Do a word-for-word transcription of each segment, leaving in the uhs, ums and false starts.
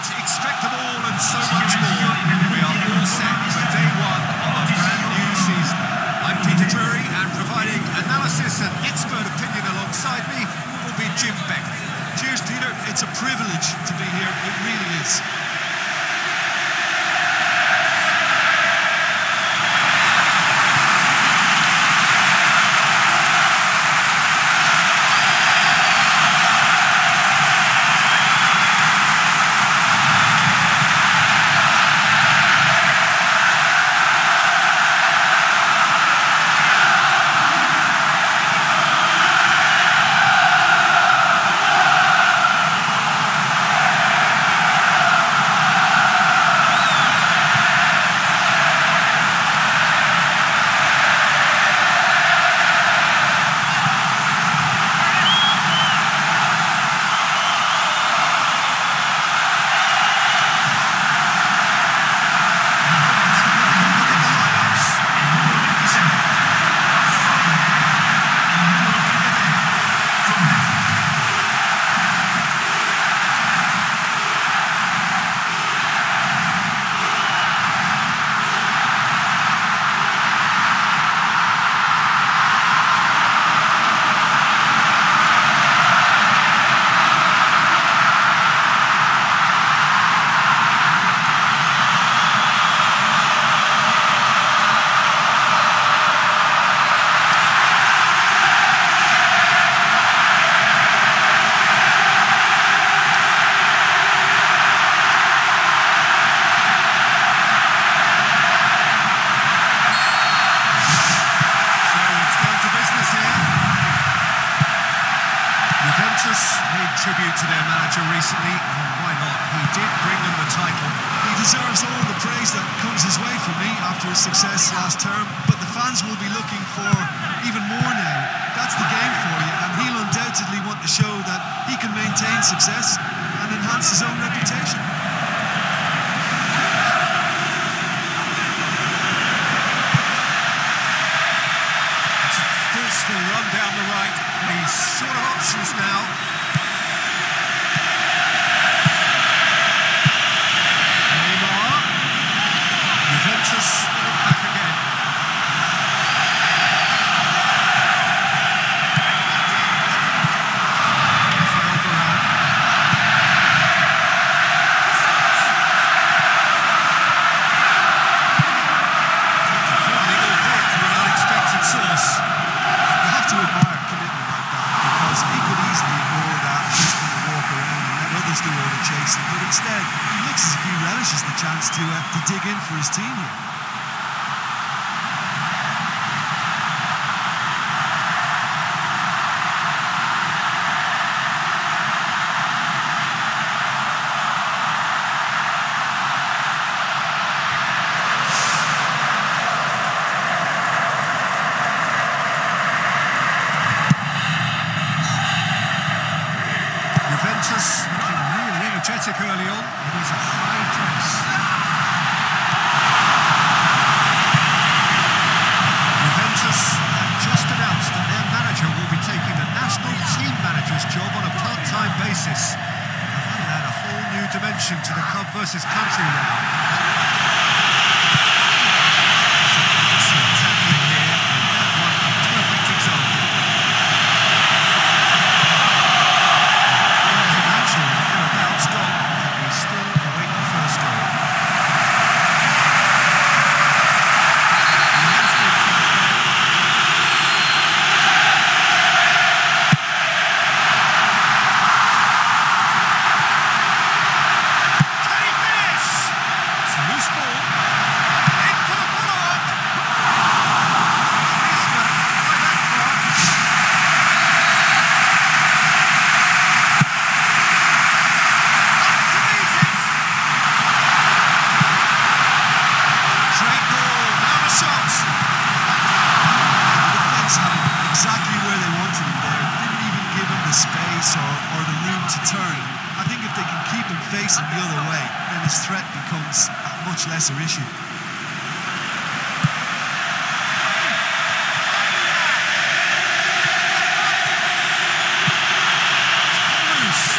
Right, expect them all and so much more. We are all set for day one of a brand new season. I'm Peter Drury, and providing analysis and expert opinion alongside me will be Jim Beck. Cheers, Peter. It's a privilege to be here. It really is. Made tribute to their manager recently, and why not? He did bring them the title. He deserves all the praise that comes his way from me after his success last term, but the fans will be looking for even more now. That's the game for you, and he'll undoubtedly want to show that he can maintain success and enhance his own reputation. It's a forceful run down the right, and he's short of options now. But instead, he looks as if he relishes the chance to, uh, to dig in for his team here. Juventus looking really energetic early on. It is a high press. Juventus have just announced that their manager will be taking the national team manager's job on a part-time basis. They've added a whole new dimension to the club versus country now. Facing the other way, then his threat becomes a much lesser issue. Loose.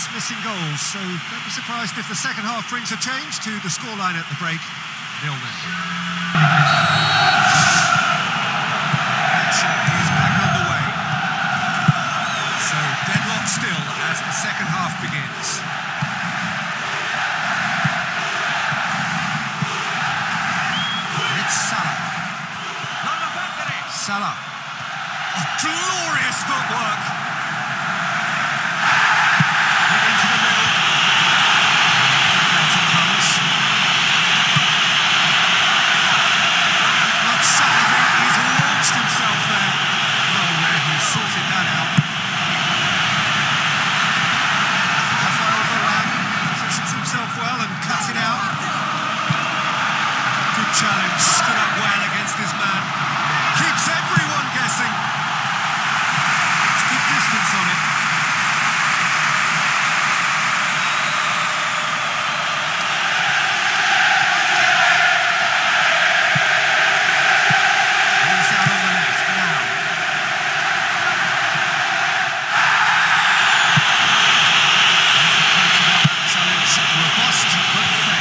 just missing goals, so don't be surprised if the second half brings a change to the scoreline at the break. Nil nil. Action is back on the way. So deadlock still as the second half begins. And it's Salah. Salah. A glorious footwork. Challenge, stood up well against his man, keeps everyone guessing. It's good distance on it. He's out on the left now. Challenge, robust but fair.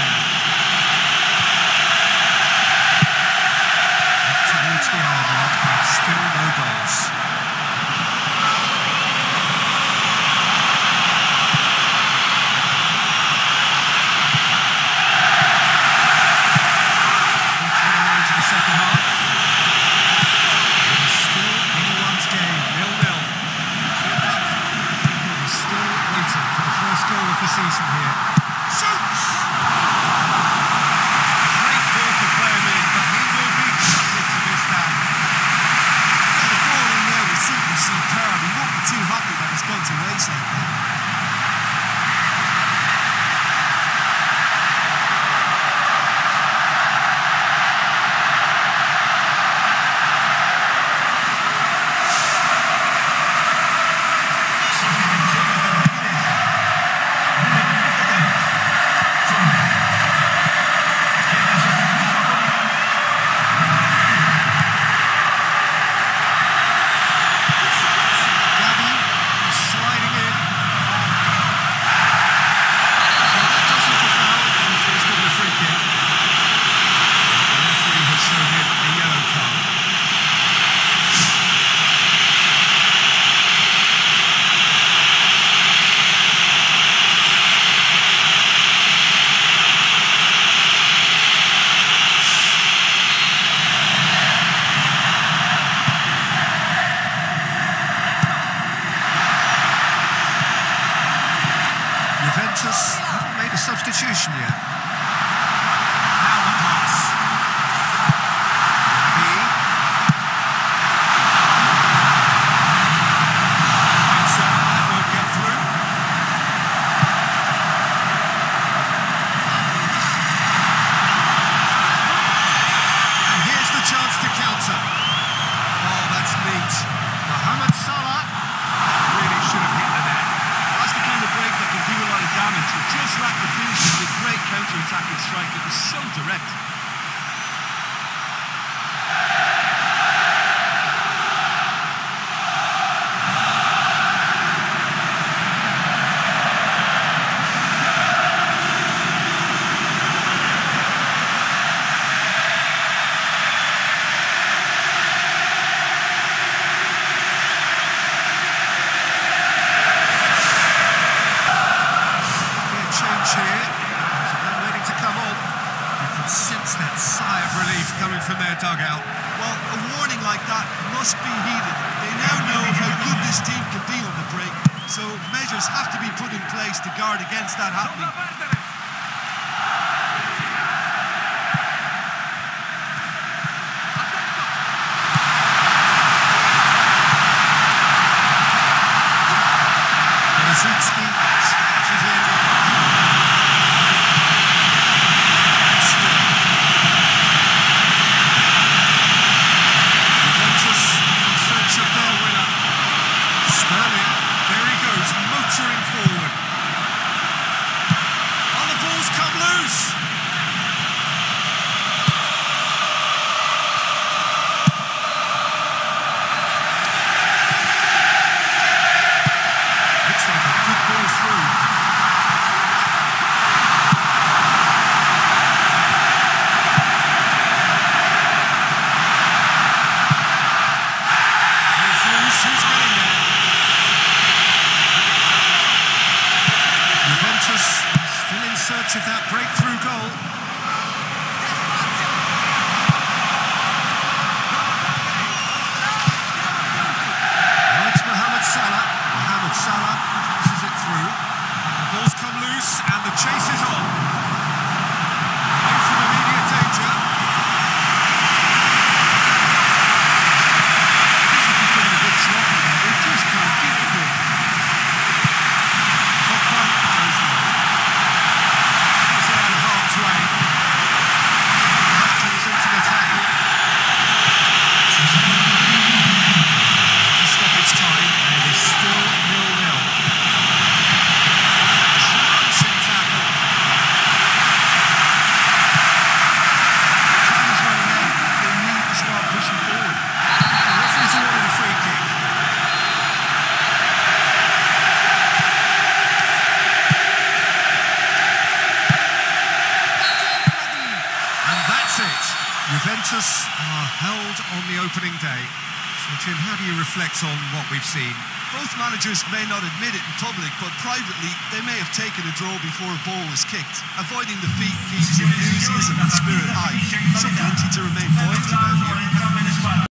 Juventus haven't made a substitution yet. Now the pass. Gabi. Finds out that won't get through. And here's the chance to counter. Oh, that's neat. Mohamed Salah. That really should have hit the net. Break that can do a lot of damage. It just lacked the finishing. The great counter-attacking strike. It was so direct. That sigh of relief coming from their dugout. Well, a warning like that must be heeded. They now know how good this team can be on the break, so measures have to be put in place to guard against that happening. Looks like a good ball through. opening day. So, Jim, how do you reflect on what we've seen? Both managers may not admit it in public, but privately, they may have taken a draw before a ball was kicked. Avoiding defeat keeps enthusiasm and spirit high. Something to remain buoyant about here.